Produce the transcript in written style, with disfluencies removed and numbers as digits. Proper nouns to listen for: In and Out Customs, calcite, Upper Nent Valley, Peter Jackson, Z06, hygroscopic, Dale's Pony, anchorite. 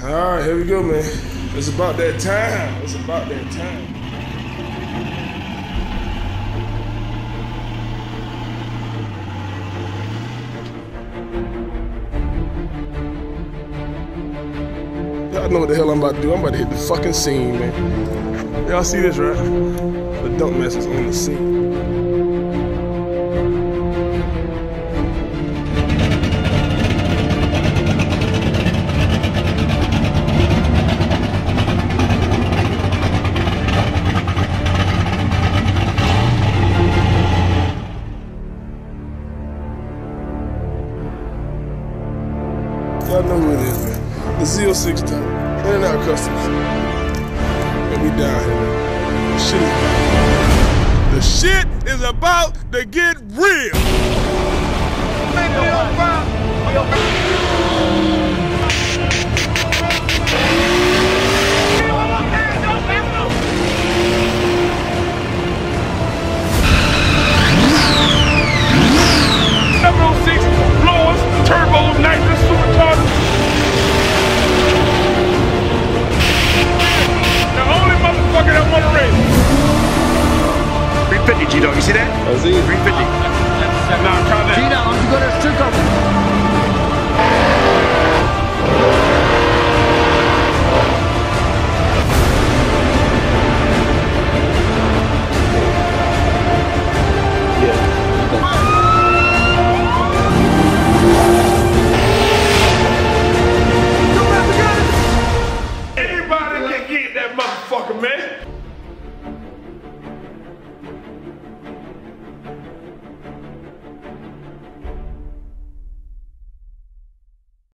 All right, here we go, man. It's about that time. It's about that time. Y'all know what the hell I'm about to do. I'm about to hit the fucking scene, man. Y'all see this, right? The Donkmaster's on the scene. Y'all know who it is, man. The Z06 type. In and Out Customs. And we down here, man. The shit is about to get real. G-Dog, you see that? I see it. 350. Nah, try that. G-Dog, I'm going to stick up. Yeah. Anybody can get that motherfucker, man.